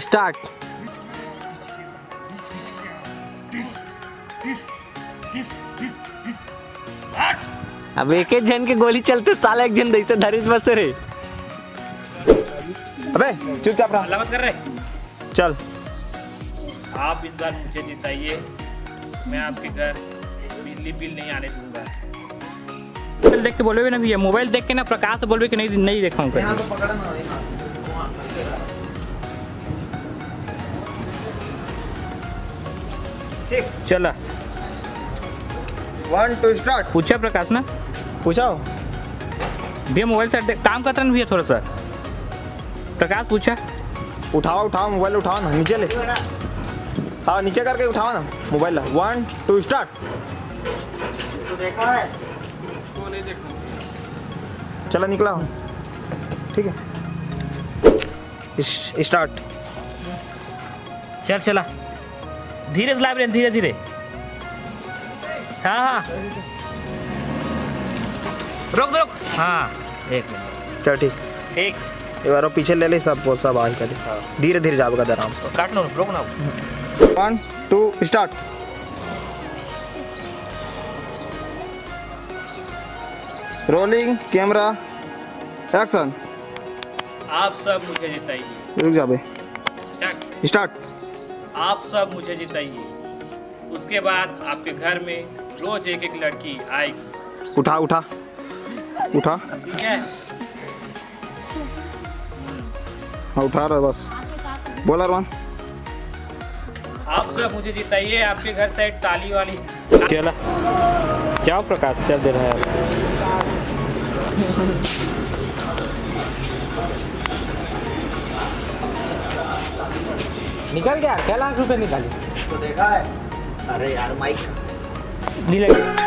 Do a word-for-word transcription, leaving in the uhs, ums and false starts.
Start. अब एक एक जन के गोली चलते साला, एक जन जैसे धरिस बसे रे। अबे चुपचाप रहा, हल्ला मत कर रे। चल आप इस बार मुझे जिताइए, मैं आपके घर बिजली बिल नहीं आने दूंगा। मोबाइल देख के बोलोगे ना भैया, मोबाइल देख के ना प्रकाश बोलोगे कि नहीं नहीं देखाऊंगा। यहां तो पकड़ ना रे, ठीक चला। One two start. पूछा प्रकाश ना, पूछा भैया मोबाइल से काम करता ना भैया थोड़ा सा। प्रकाश पूछा, उठाओ उठाओ मोबाइल, उठाओ ना नीचे ले। हाँ नीचे करके उठाओ ना मोबाइल। One two start. तो देखा है तो नहीं देखा। चला निकला हूँ, ठीक है स्टार्ट। चल चला धीरे चला रहे, धीरे धीरे। हाँ हाँ रोक रोक। हाँ एक मिनट, चल ठीक। एक एक बार पीछे ले ले सब सब आज कर। धीरे धीरे जाओ का आराम से काट लो, रोक ना। One two start. Rolling camera action. आप सब मुझे जिताइए। रुक जाओ बे। Start start. आप सब मुझे जिताइए, उसके बाद आपके घर में रोज एक एक लड़की आएगी। उठा उठा उठा, ठीक है उठा रहा बस। बोला रोहन, आप सब मुझे जिताइए, आपके घर साइड ताली वाली। चला जाओ प्रकाश, चल दे रहा है। निकल गया क्या, लाख रुपए निकाले तो देखा है। अरे यार माइक नहीं लगे।